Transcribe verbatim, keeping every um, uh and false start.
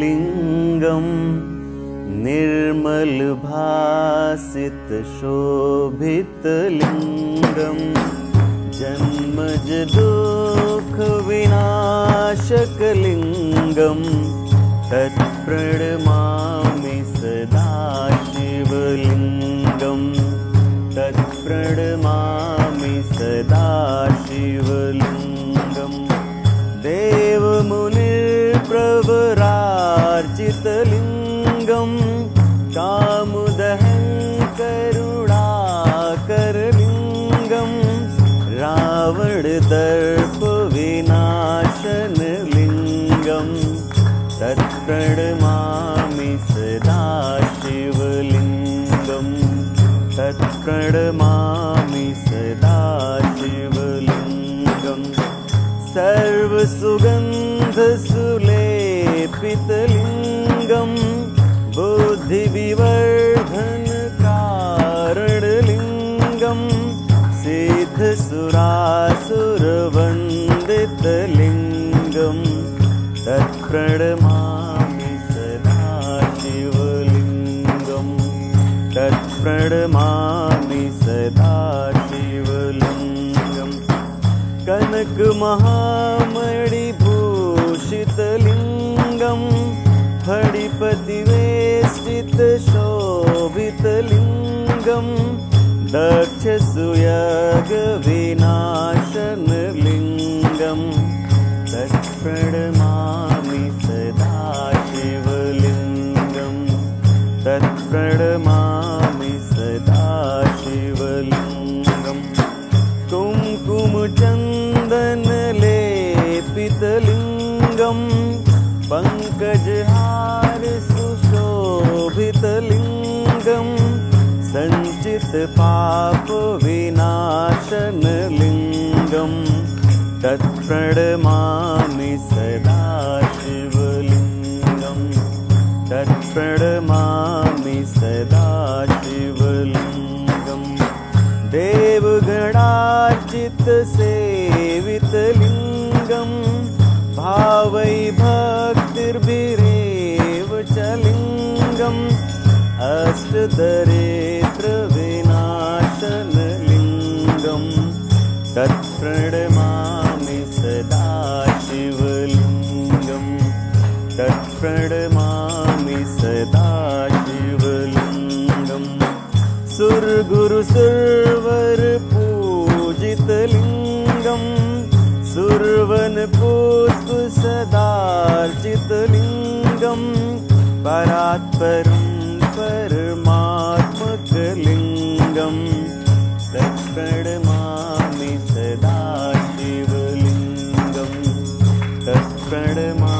लिंगम निर्मल भासित शोभित लिंगम जन्मज दुख विनाशक लिंगम तत्प्रणमामि सदा शिवलिंगम तत्प्रणमामि सदा शिवलिंगम देवमुनिर्प्रवरार्चित लिंगम कामुदहं करुणाकर लिंगम रावणदर्प विनाशन लिंगम तत्प्रणमामि सदा शिवलिंगम तत्प्रणमामि सदा शिवलिंगम सर्वसुगंध सुलेपित लिंगम बुद्धि विवर्धन कारण लिंगम सिद्ध सुरासुर वंदित लिंगम तत्प्रणमामि सदा शिवलिंगम तत्प्रणमामि सदा शिवलिंगम कनक महामणि भूषित लिंगम हरिपति वेष्टित शोभित लिंगम दक्ष सुयग विनाशन लिंगम तत्प्रणमामि सदा शिवलिंगम तत्प्रणमामि सदा शिवलिंगम कुमकुम चंदन लेपित लिंगम पंकजहार सुशोभित लिंगम संचित पाप विनाशन लिंगम तत्प्रणमामि सदा शिवलिंगम तत्प्रणमामि सदा शिवलिंगम देवगणार्चित सेवित लिंगम भावै भक्तिर्भिरेव च लिंगम अष्टदरिद्र विनाशन लिंगम तत्प्रणमामि सदा शिवलिंगम तत्प्रणमामि सदा शिवलिंगम सुरगुरु सुरवर पूजित लिंगम सुरवन पुष्प सदार्चित लिंगम परात्परं परमात्मक लिंगम तत्प्रणमामि सदा शिवलिंगम तत्प्रणमामि